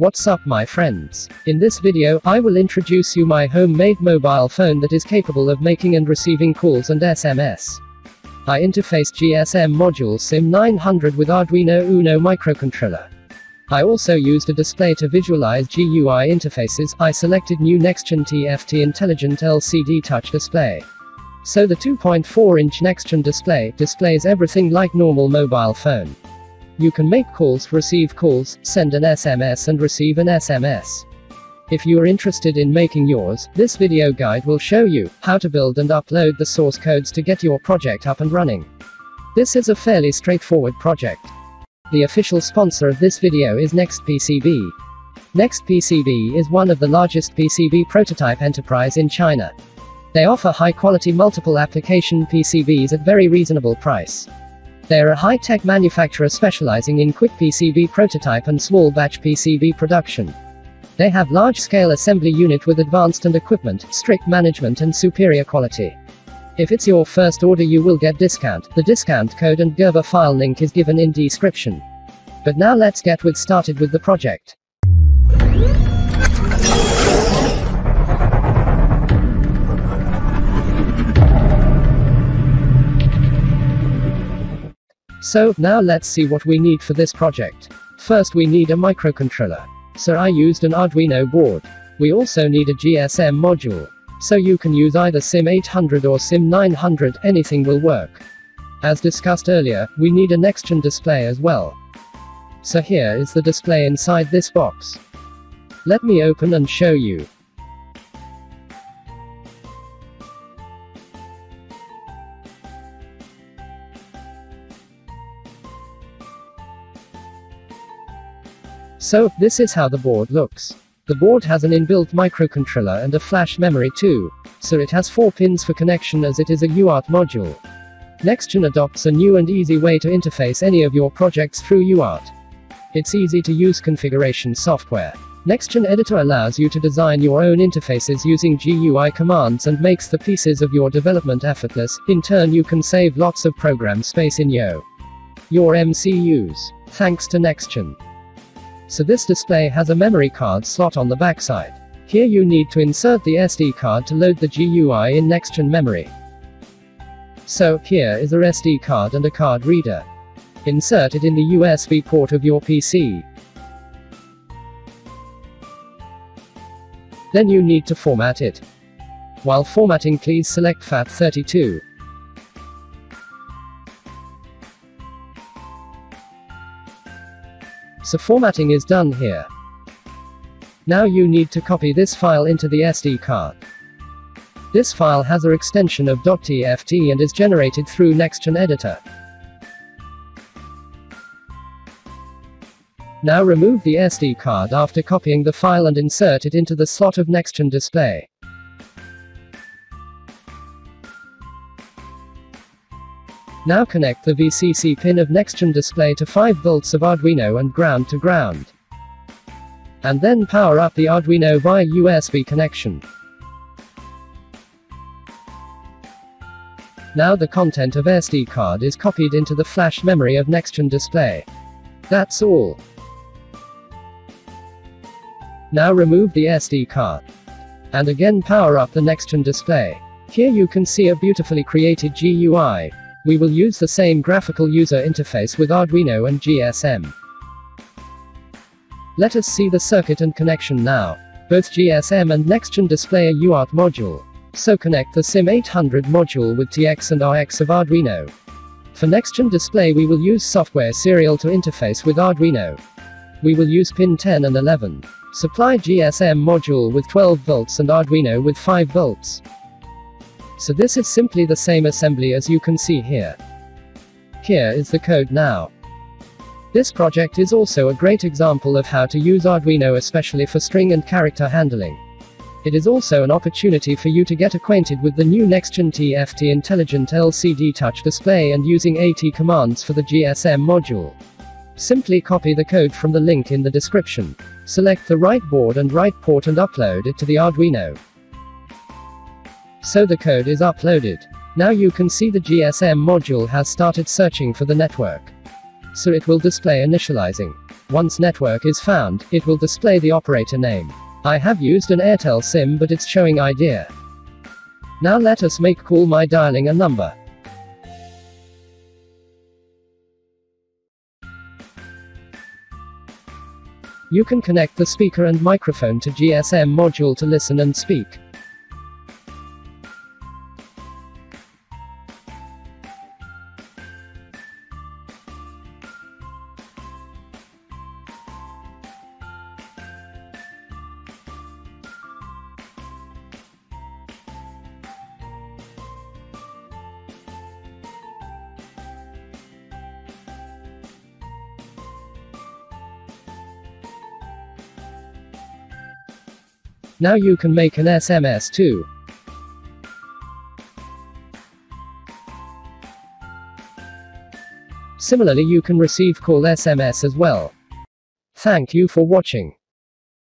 What's up my friends? In this video, I will introduce you my homemade mobile phone that is capable of making and receiving calls and SMS. I interfaced GSM module SIM 900 with Arduino UNO microcontroller. I also used a display to visualize GUI interfaces. I selected new Nextion TFT intelligent LCD touch display. So the 2.4-inch Nextion display displays everything like normal mobile phone. You can make calls, receive calls, send an SMS and receive an SMS. If you are interested in making yours, this video guide will show you how to build and upload the source codes to get your project up and running. This is a fairly straightforward project. The official sponsor of this video is NextPCB. NextPCB is one of the largest PCB prototype enterprise in China. They offer high-quality multiple application PCBs at very reasonable price. They're a high-tech manufacturer specializing in quick PCB prototype and small batch PCB production. They have large-scale assembly unit with advanced and equipment, strict management and superior quality. If it's your first order you will get discount. The discount code and Gerber file link is given in description. But now let's get started with the project. So, now let's see what we need for this project. First we need a microcontroller. So I used an Arduino board. We also need a GSM module. So you can use either SIM 800 or SIM 900, anything will work. As discussed earlier, we need a Nextion display as well. So here is the display inside this box. Let me open and show you. So, this is how the board looks. The board has an inbuilt microcontroller and a flash memory too. So it has 4 pins for connection as it is a UART module. Nextion adopts a new and easy way to interface any of your projects through UART. It's easy to use configuration software. Nextion Editor allows you to design your own interfaces using GUI commands and makes the pieces of your development effortless. In turn you can save lots of program space in your MCUs. Thanks to Nextion. So this display has a memory card slot on the backside. Here you need to insert the SD card to load the GUI in Nextion memory. So, here is our SD card and a card reader. Insert it in the USB port of your PC. Then you need to format it. While formatting please select FAT32. So formatting is done here. Now you need to copy this file into the SD card. This file has an extension of .tft and is generated through Nextion Editor. Now remove the SD card after copying the file and insert it into the slot of Nextion display. Now connect the VCC pin of Nextion display to 5 volts of Arduino and ground to ground. And then power up the Arduino via USB connection. Now the content of SD card is copied into the flash memory of Nextion display. That's all. Now remove the SD card. And again power up the Nextion display. Here you can see a beautifully created GUI. We will use the same graphical user interface with Arduino and GSM. Let us see the circuit and connection now. Both GSM and Nextion display a UART module. So connect the SIM 800 module with TX and RX of Arduino. For Nextion display we will use software serial to interface with Arduino. We will use pin 10 and 11. Supply GSM module with 12 volts and Arduino with 5 volts. So this is simply the same assembly as you can see here. Here is the code now. This project is also a great example of how to use Arduino especially for string and character handling. It is also an opportunity for you to get acquainted with the new Nextion TFT intelligent LCD touch display and using AT commands for the GSM module. Simply copy the code from the link in the description. Select the right board and right port and upload it to the Arduino. So the code is uploaded. Now you can see the GSM module has started searching for the network. so it will display initializing. Once network is found, it will display the operator name. I have used an Airtel SIM, but it's showing idea. Now let us make call by dialing a number. You can connect the speaker and microphone to GSM module to listen and speak. Now you can make an SMS too. Similarly, you can receive call SMS as well. Thank you for watching.